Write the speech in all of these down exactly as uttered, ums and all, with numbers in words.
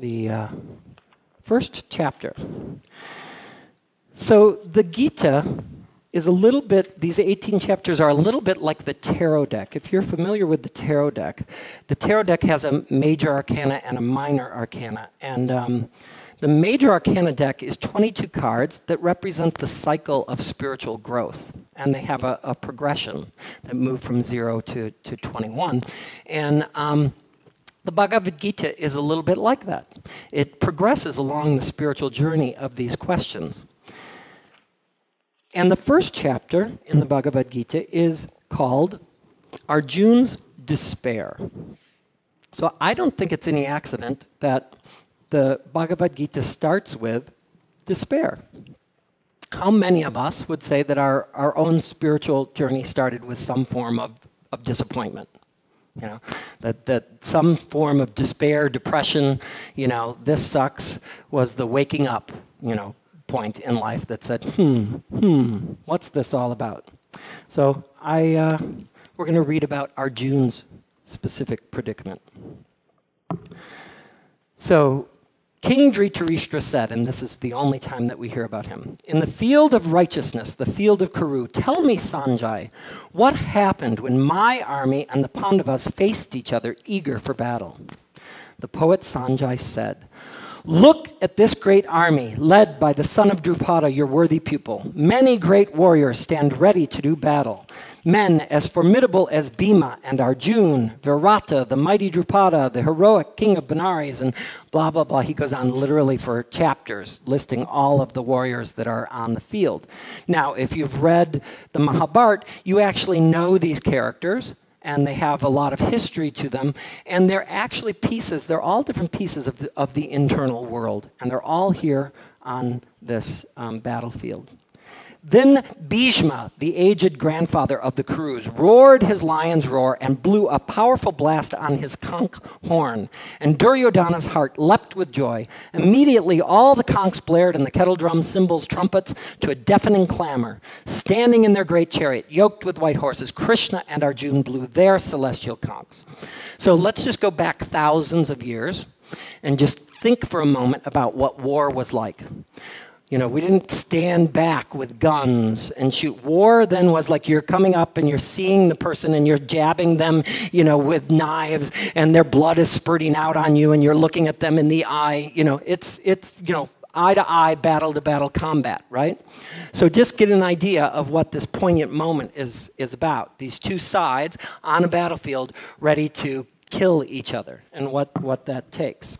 the uh, first chapter. So the Gita is a little bit, these eighteen chapters are a little bit like the tarot deck. If you're familiar with the tarot deck, the tarot deck has a major arcana and a minor arcana. And um, the major arcana deck is twenty-two cards that represent the cycle of spiritual growth. And they have a, a progression that move from zero to, to twenty-one. And um, the Bhagavad Gita is a little bit like that. It progresses along the spiritual journey of these questions. And the first chapter in the Bhagavad Gita is called Arjuna's Despair. So I don't think it's any accident that the Bhagavad Gita starts with despair. How many of us would say that our, our own spiritual journey started with some form of, of disappointment? You know, that, that some form of despair, depression, you know, this sucks, was the waking up, you know, point in life that said, hmm, hmm, what's this all about? So I, uh, we're going to read about Arjuna's specific predicament. So King Dhritarashtra said, and this is the only time that we hear about him, in the field of righteousness, the field of Kuru, tell me, Sanjay, what happened when my army and the Pandavas faced each other eager for battle? The poet Sanjay said, look at this great army, led by the son of Drupada, your worthy pupil. Many great warriors stand ready to do battle. Men as formidable as Bhima and Arjuna, Virata, the mighty Drupada, the heroic king of Benares, and blah, blah, blah. He goes on literally for chapters, listing all of the warriors that are on the field. Now, if you've read the Mahabharata, you actually know these characters, and they have a lot of history to them, and they're actually pieces, they're all different pieces of the, of the internal world, and they're all here on this um, battlefield. Then Bhishma, the aged grandfather of the Kurus, roared his lion's roar and blew a powerful blast on his conch horn. And Duryodhana's heart leapt with joy. Immediately all the conchs blared and the kettle drums, cymbals, trumpets to a deafening clamor. Standing in their great chariot, yoked with white horses, Krishna and Arjuna blew their celestial conchs. So let's just go back thousands of years and just think for a moment about what war was like. You know, we didn't stand back with guns and shoot. War then was like you're coming up and you're seeing the person and you're jabbing them, you know, with knives and their blood is spurting out on you and you're looking at them in the eye. You know, it's, it's you know, eye-to-eye, battle-to-battle combat, right? So just get an idea of what this poignant moment is, is about. These two sides on a battlefield ready to kill each other and what, what that takes.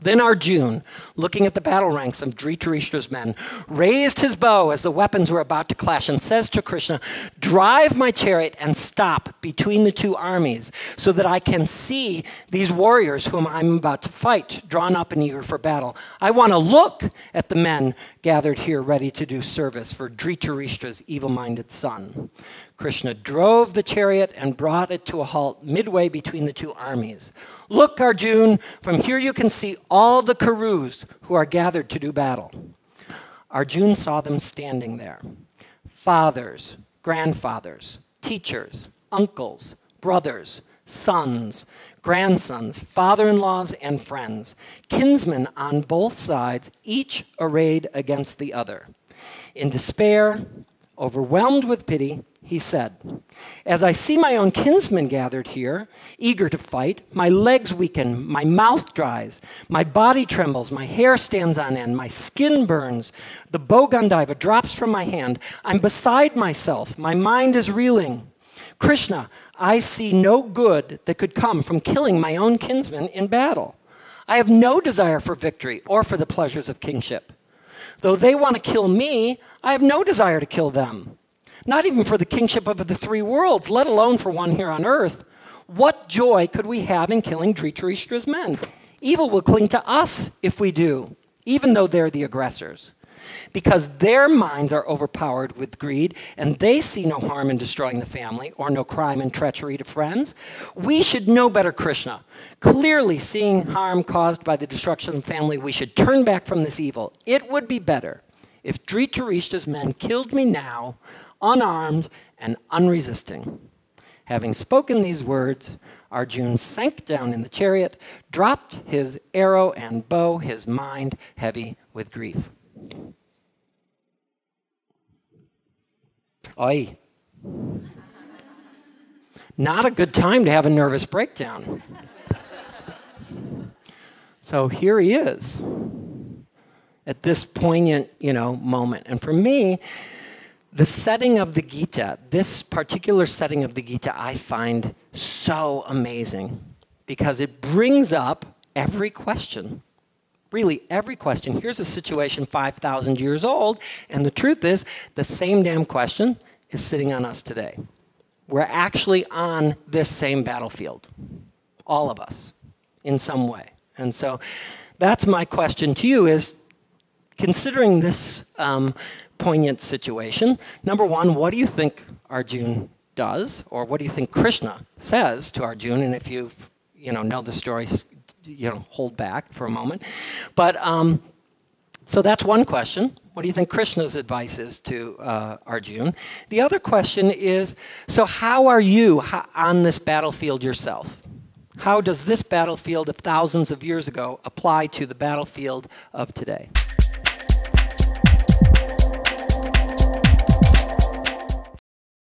Then Arjuna, looking at the battle ranks of Dhritarashtra's men, raised his bow as the weapons were about to clash and says to Krishna, drive my chariot and stop between the two armies so that I can see these warriors whom I'm about to fight, drawn up and eager for battle. I want to look at the men gathered here ready to do service for Dhritarashtra's evil-minded son. Krishna drove the chariot and brought it to a halt midway between the two armies. Look, Arjuna, from here you can see all the Kurus who are gathered to do battle. Arjuna saw them standing there. Fathers, grandfathers, teachers, uncles, brothers, sons, grandsons, father-in-laws, and friends, kinsmen on both sides, each arrayed against the other. In despair, overwhelmed with pity, he said, as I see my own kinsmen gathered here, eager to fight, my legs weaken, my mouth dries, my body trembles, my hair stands on end, my skin burns, the bow Gandiva drops from my hand, I'm beside myself, my mind is reeling. Krishna, I see no good that could come from killing my own kinsmen in battle. I have no desire for victory or for the pleasures of kingship. Though they want to kill me, I have no desire to kill them. Not even for the kingship of the three worlds, let alone for one here on earth. What joy could we have in killing Dhritarashtra's men? Evil will cling to us if we do, even though they're the aggressors. Because their minds are overpowered with greed, and they see no harm in destroying the family, or no crime in treachery to friends. We should know better, Krishna. Clearly seeing harm caused by the destruction of the family, we should turn back from this evil. It would be better if Dhritarashtra's men killed me now, unarmed and unresisting. Having spoken these words, Arjuna sank down in the chariot, dropped his arrow and bow, his mind heavy with grief. Oi. Not a good time to have a nervous breakdown. So here he is at this poignant, you know, moment. And for me, the setting of the Gita, this particular setting of the Gita, I find so amazing because it brings up every question, really every question. Here's a situation five thousand years old, and the truth is the same damn question is sitting on us today. We're actually on this same battlefield, all of us, in some way. And so that's my question to you is, considering this um, poignant situation, number one, what do you think Arjuna does, or what do you think Krishna says to Arjuna? And if you, you know, know the story, you know, hold back for a moment. But um, so that's one question. What do you think Krishna's advice is to uh, Arjuna? The other question is, so how are you on this battlefield yourself? How does this battlefield of thousands of years ago apply to the battlefield of today?